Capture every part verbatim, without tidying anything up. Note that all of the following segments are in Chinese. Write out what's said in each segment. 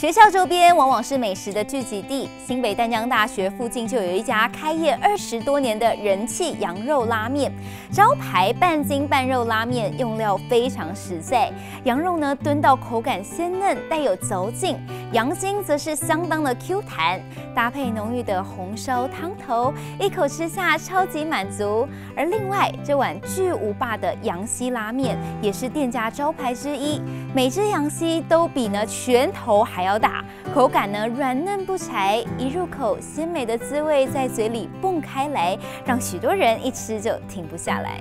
学校周边往往是美食的聚集地，新北淡江大学附近就有一家开业二十多年的人气羊肉拉面，招牌半筋半肉拉面，用料非常实在，羊肉呢炖到口感鲜嫩，带有嚼劲，羊筋则是相当的 Q 弹，搭配浓郁的红烧汤头，一口吃下超级满足。而另外这碗巨无霸的羊膝拉面也是店家招牌之一，每只羊膝都比呢拳头还要大，口感呢软嫩不柴，一入口鲜美的滋味在嘴里蹦开来，让许多人一吃就停不下来。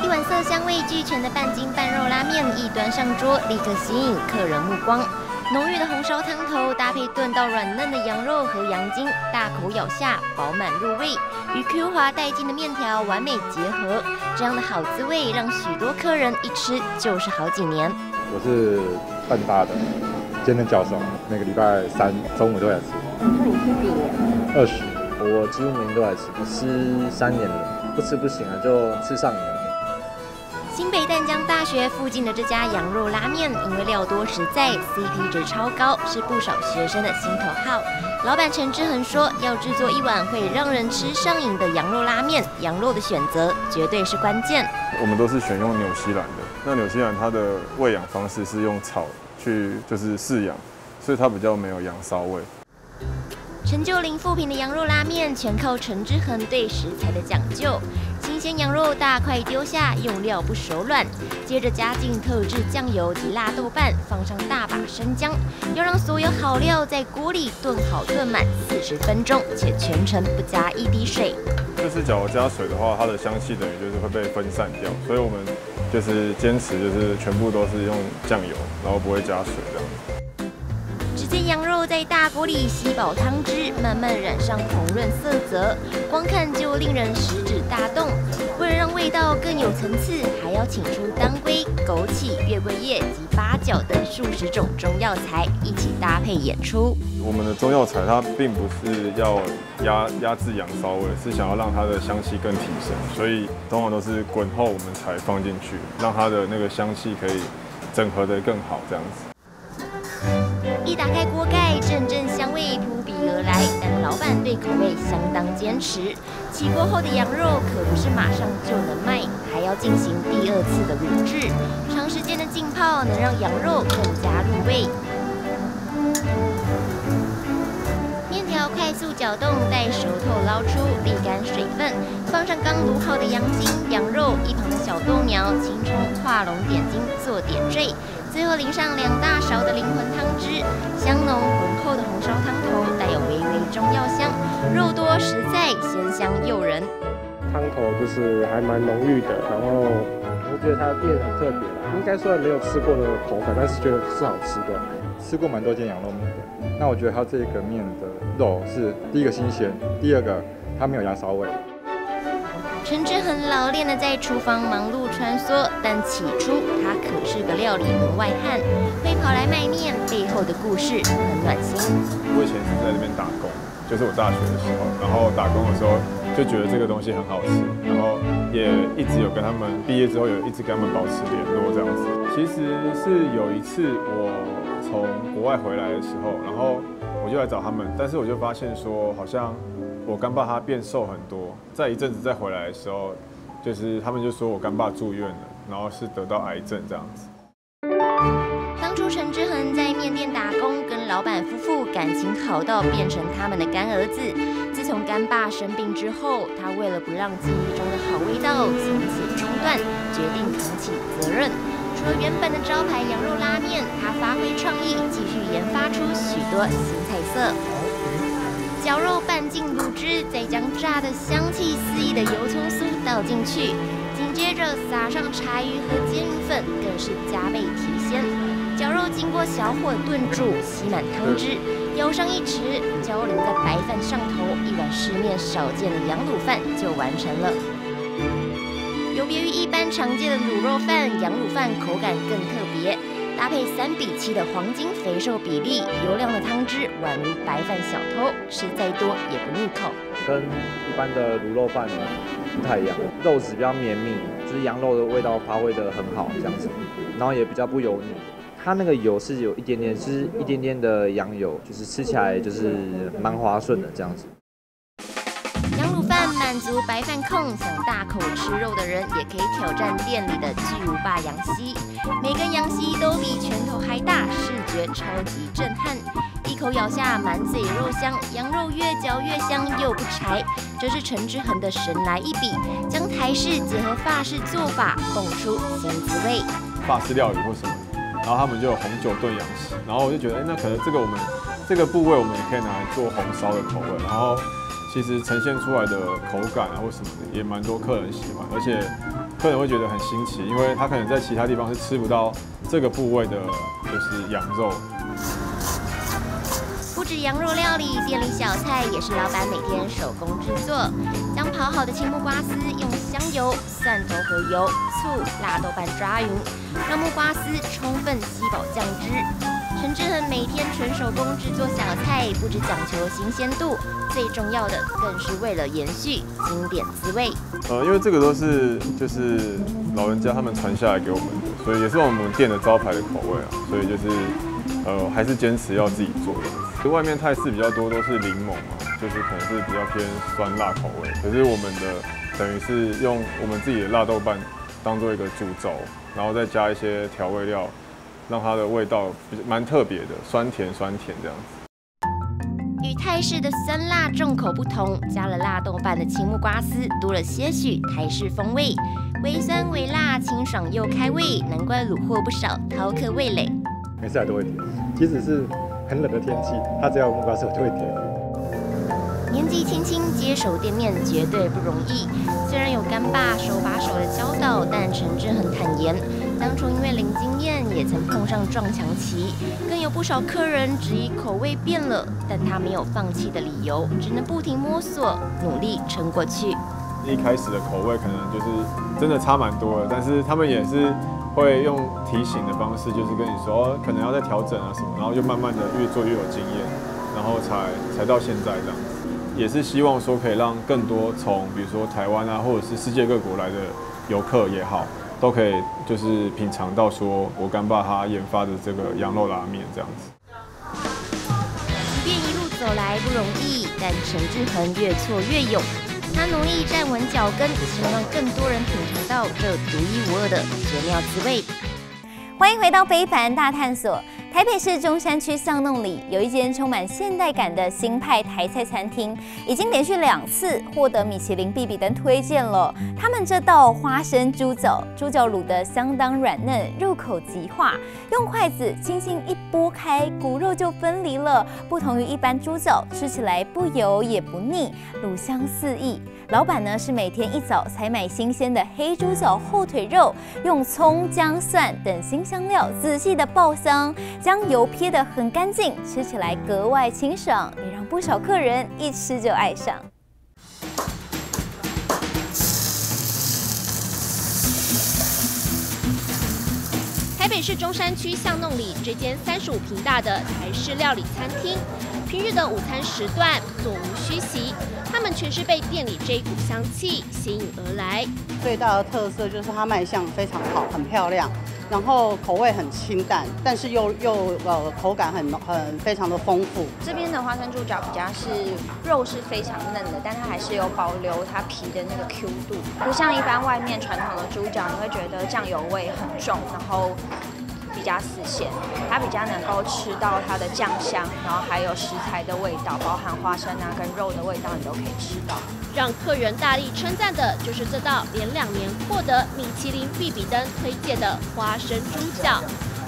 一碗色香味俱全的半筋半肉拉面一端上桌，立刻吸引客人目光。 浓郁的红烧汤头搭配炖到软嫩的羊肉和羊筋，大口咬下，饱满入味，与 Q 滑带劲的面条完美结合，这样的好滋味让许多客人一吃就是好几年。我是半大的兼任教授，每个礼拜三中午都来吃。那你是几年？二十，我几乎每天都来吃，我吃三年了，不吃不行啊，就吃上瘾了。 新北淡江大学附近的这家羊肉拉面，因为料多实在 ，C P 值超高，是不少学生的心头好。老板陈志恒说，要制作一碗会让人吃上瘾的羊肉拉面，羊肉的选择绝对是关键。我们都是选用纽西兰的，那纽西兰它的喂养方式是用草去就是饲养，所以它比较没有羊骚味。 陈旧林富平的羊肉拉面全靠陈之恒对食材的讲究，新鲜羊肉大块丢下，用料不手软，接着加进特制酱油及辣豆瓣，放上大把生姜，要让所有好料在锅里炖好炖满四十分钟，且全程不加一滴水。就是假如加水的话，它的香气等于就是会被分散掉，所以我们就是坚持就是全部都是用酱油，然后不会加水这样。 煎羊肉在大锅里吸饱汤汁，慢慢染上红润色泽，光看就令人食指大动。为了让味道更有层次，还要请出当归、枸杞、月桂叶及八角等数十种中药材一起搭配演出。我们的中药材它并不是要压压制羊骚味，是想要让它的香气更提升，所以通常都是滚后我们才放进去，让它的那个香气可以整合得更好，这样子。 一打开锅盖，阵阵香味扑鼻而来，但老板对口味相当坚持。起锅后的羊肉可不是马上就能卖，还要进行第二次的卤制。长时间的浸泡能让羊肉更加入味。面条快速搅动，待熟透捞出，沥干水分，放上刚卤好的羊筋、羊肉，一旁的小豆苗、青葱、画龙点睛做点缀。 最后淋上两大勺的灵魂汤汁，香浓浑厚的红烧汤头带有微微中药香，肉多实在，鲜香诱人。汤头就是还蛮浓郁的，然后我觉得它的面很特别啦，应该虽然没有吃过的口感，但是觉得是好吃的。吃过蛮多间羊肉面的，那我觉得它这个面的肉是第一个新鲜，第二个它没有羊骚味。 陈志恒老练的在厨房忙碌穿梭，但起初他可是个料理门外汉，会跑来卖面背后的故事很暖心。我以前是在那边打工，就是我大学的时候，然后打工的时候就觉得这个东西很好吃，然后也一直有跟他们毕业之后有一直跟他们保持联络这样子。其实是有一次我从国外回来的时候，然后我就来找他们，但是我就发现说好像。 我干爸他变瘦很多，在一阵子再回来的时候，就是他们就说我干爸住院了，然后是得到癌症这样子。当初陈之恒在面店打工，跟老板夫妇感情好到变成他们的干儿子。自从干爸生病之后，他为了不让记忆中的好味道从此中断，决定扛起责任。除了原本的招牌羊肉拉面，他发挥创意，继续研发出许多新菜色。 绞肉拌进卤汁，再将炸得香气四溢的油葱酥倒进去，紧接着撒上柴鱼和煎鱼粉，更是加倍提鲜。绞肉经过小火炖煮，吸满汤汁，舀上一匙，浇淋在白饭上头，一碗市面少见的羊卤饭就完成了。有别于一般常见的卤肉饭，羊卤饭口感更特别。 搭配三比七的黄金肥瘦比例，油亮的汤汁宛如白饭小偷，吃再多也不腻口。跟一般的卤肉饭不太一样，肉质比较绵密，就是羊肉的味道发挥得很好，这样子。然后也比较不油腻。它那个油是有一点点，就是一点点的羊油，就是吃起来就是蛮滑顺的这样子。羊乳饭满足白饭控，想大口吃肉的人也可以挑战店里的巨无霸羊膝，每根羊膝都比拳头还大，视觉超级震撼。 一口咬下，满嘴肉香，羊肉越嚼越香又不柴，这是陈之恒的神来一笔，将台式结合法式做法，蹦出新滋味。法式料理或什么，然后他们就有红酒炖羊膝，然后我就觉得，哎，那可能这个我们这个部位我们也可以拿来做红烧的口味，然后其实呈现出来的口感啊或什么的，也蛮多客人喜欢，而且客人会觉得很新奇，因为他可能在其他地方是吃不到这个部位的，就是羊肉。 不止羊肉料理，店里小菜也是老板每天手工制作。将刨好的青木瓜丝用香油、蒜头和油、醋、辣豆瓣抓匀，让木瓜丝充分吸饱酱汁。陈之恒每天纯手工制作小菜，不只讲求新鲜度，最重要的更是为了延续经典滋味。呃，因为这个都是就是老人家他们传下来给我们的，所以也是我们店的招牌的口味啊。所以就是呃，还是坚持要自己做的。 外面泰式比较多都是柠檬嘛，就是可能是比较偏酸辣口味。可是我们的等于是用我们自己的辣豆瓣当做一个主轴，然后再加一些调味料，让它的味道蛮特别的，酸甜酸甜这样子。 与泰式的酸辣重口不同，加了辣豆瓣的青木瓜丝多了些许台式风味，微酸微辣，清爽又开胃，难怪虏获不少饕客味蕾。每次来都会点，即使是 很冷的天气，他只要有木瓜丝我就会点。年纪轻轻接手店面绝对不容易，虽然有干爸手把手的教导，但陈之恒坦言，当初因为零经验，也曾碰上撞墙期，更有不少客人质疑口味变了，但他没有放弃的理由，只能不停摸索，努力撑过去。一开始的口味可能就是真的差蛮多的，但是他们也是 会用提醒的方式，就是跟你说，可能要再调整啊什么，然后就慢慢的越做越有经验，然后才才到现在这样子。也是希望说可以让更多从比如说台湾啊，或者是世界各国来的游客也好，都可以就是品尝到说我干爸他研发的这个羊肉拉面这样子。即便一路走来不容易，但陈之恒越挫越勇，他努力站稳脚跟，希望更多人品尝 到这独一无二的绝妙滋味。欢迎回到《非凡大探索》。台北市中山区巷弄里有一间充满现代感的新派台菜餐厅，已经连续两次获得米其林必比登推荐了。他们这道花生猪脚，猪脚卤得相当软嫩，入口即化，用筷子轻轻一拨开，骨肉就分离了。不同于一般猪脚，吃起来不油也不腻，卤香四溢。 老板呢是每天一早采买新鲜的黑猪脚后腿肉，用葱、姜、蒜等辛香料仔细的爆香，将油撇得很干净，吃起来格外清爽，也让不少客人一吃就爱上。台北市中山区巷弄里这间三十五坪大的台式料理餐厅，平日的午餐时段座无虚席。 他们全是被店里这一股香气吸引而来。最大的特色就是它卖相非常好，很漂亮，然后口味很清淡，但是又又呃口感很很非常的丰富。这边的花生猪脚比较是肉是非常嫩的，但它还是有保留它皮的那个 Q 度，不像一般外面传统的猪脚，你会觉得酱油味很重，然后 比较丝线，它比较能够吃到它的酱香，然后还有食材的味道，包含花生啊跟肉的味道，你都可以吃到。让客人大力称赞的就是这道连两年获得米其林必比登推荐的花生猪脚。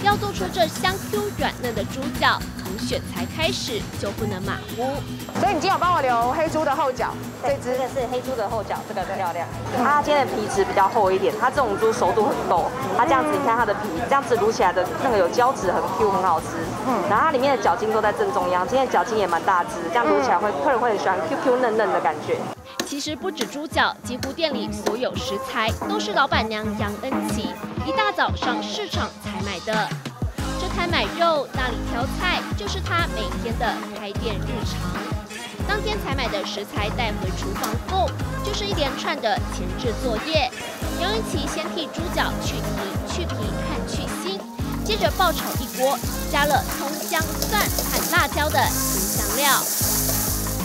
要做出这香 Q 软嫩的猪脚，从选材开始就不能马虎。所以你今天有帮我留黑猪的后脚，这只这是黑猪的后脚，这个很漂亮。它今天的皮质比较厚一点，它这种猪熟度很厚，它这样子你看它的皮，这样子卤起来的那个有胶质，很 Q， 很好吃。嗯，然后它里面的脚筋都在正中央，今天的脚筋也蛮大只，这样卤起来会客人会很喜欢 Q Q 嫩嫩的感觉。 其实不止猪脚，几乎店里所有食材都是老板娘杨恩琪一大早上市场采买的。这摊买肉，那里挑菜，就是她每天的开店日常。当天采买的食材带回厨房后，就是一连串的前置作业。杨恩琪先替猪脚去皮、去皮和去腥。接着爆炒一锅，加了葱、姜、蒜和辣椒的辛香料，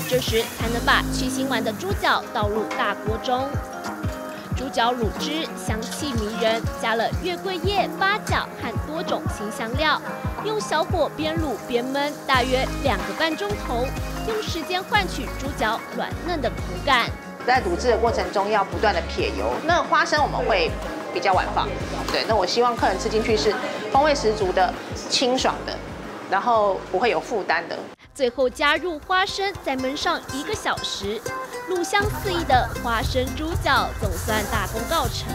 这时才能把去腥完的猪脚倒入大锅中。猪脚卤汁香气迷人，加了月桂叶、八角和多种辛香料，用小火边卤边焖，大约两个半钟头，用时间换取猪脚软嫩的口感。 在卤制的过程中，要不断的撇油。那花生我们会比较晚放，对。那我希望客人吃进去是风味十足的、清爽的，然后不会有负担的。最后加入花生，再焖上一个小时，卤香四溢的花生猪脚总算大功告成。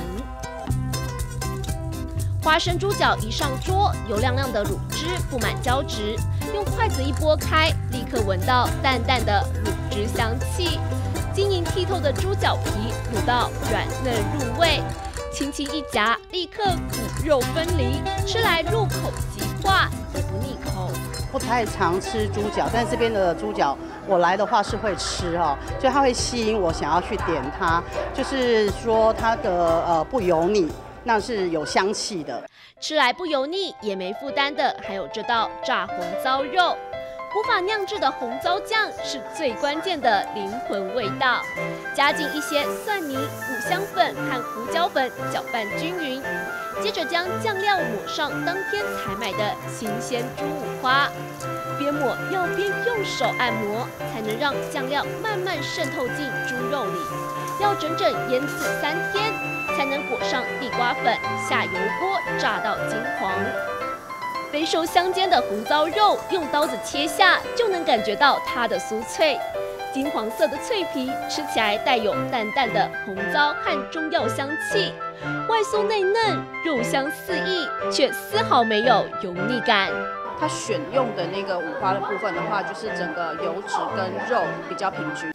花生猪脚一上桌，油亮亮的卤汁布满胶质，用筷子一拨开，立刻闻到淡淡的卤汁香气。 晶莹剔透的猪脚皮卤到软嫩入味，轻轻一夹，立刻骨肉分离，吃来入口即化，也不腻口。我不太常吃猪脚，但这边的猪脚我来的话是会吃哦，所以它会吸引我想要去点它，就是说它的呃不油腻，那是有香气的，吃来不油腻也没负担的，还有这道炸红糟肉。 古法酿制的红糟酱是最关键的灵魂味道，加进一些蒜泥、五香粉和胡椒粉，搅拌均匀。接着将酱料抹上当天采买的新鲜猪五花，边抹要边用手按摩，才能让酱料慢慢渗透进猪肉里。要整整腌制三天，才能裹上地瓜粉，下油锅炸到金黄。 肥瘦相间的红糟肉，用刀子切下就能感觉到它的酥脆，金黄色的脆皮吃起来带有淡淡的红糟和中药香气，外酥内嫩，肉香四溢，却丝毫没有油腻感。它选用的那个五花的部分的话，就是整个油脂跟肉比较平均。